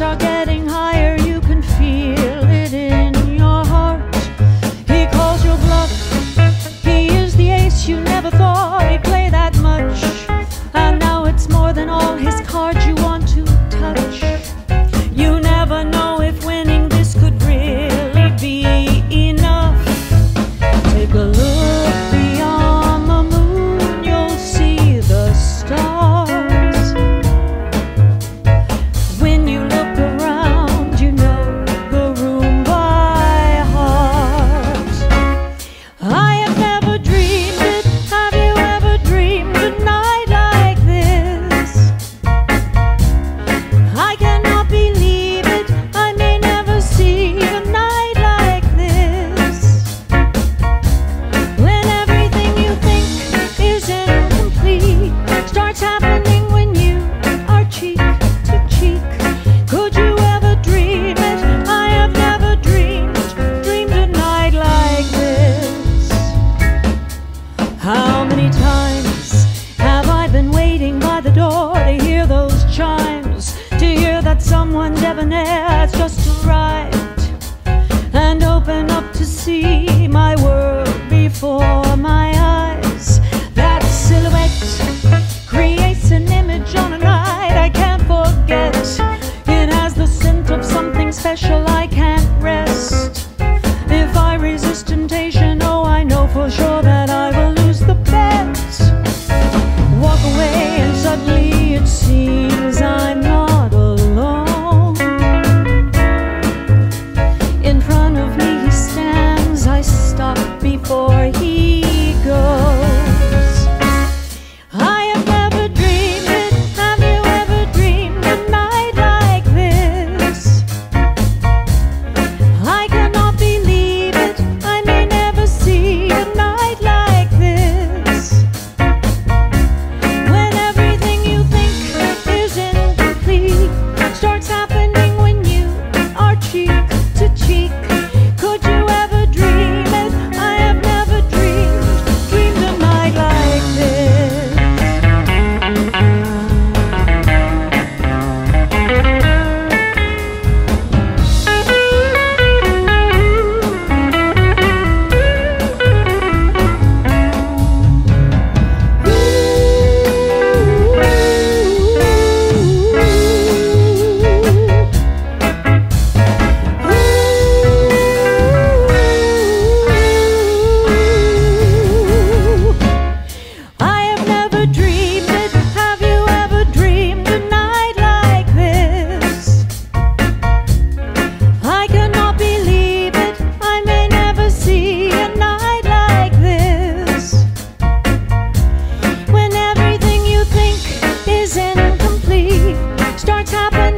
stakes are getting higher, you can feel it in your heart. He calls your bluff, he is the ace you never thought he'd play that much. And now it's more than all his cards you want to touch. You never know if winning this could really be enough. Take a look beyond the moon, you'll see the stars. When you look around, you know the room by heart. I have never dreamed it. Have you ever dreamed a night like this? I cannot believe it. I may never see a night like this. When everything you think is incomplete starts happening when you are cheek to cheek. Could you ever dream it? I have never dreamed a night like this. How many times have I been waiting by the door to hear those chimes, to hear that someone debonair has just arrived, and open up to see my world before my eyes? That silhouette creates an image on a night I can't forget. It has the scent of something special, I can't rest. If I resist temptation, oh, I know for sure that I will lose the bet. Walk away and suddenly it seems I'm not alone. In front of me he stands, I stop before he goes. I have never dreamed it. Have you ever dreamed a night like this? I cannot believe it. I may never see a night like this. When everything you think is incomplete starts happening when you are cheek to cheek. Could you ever dream it? I have never dreamed a night like this. I have never dreamed it. Have you ever dreamed a night like this? I cannot believe it. I may never see a night like this. When everything you think is incomplete starts happening.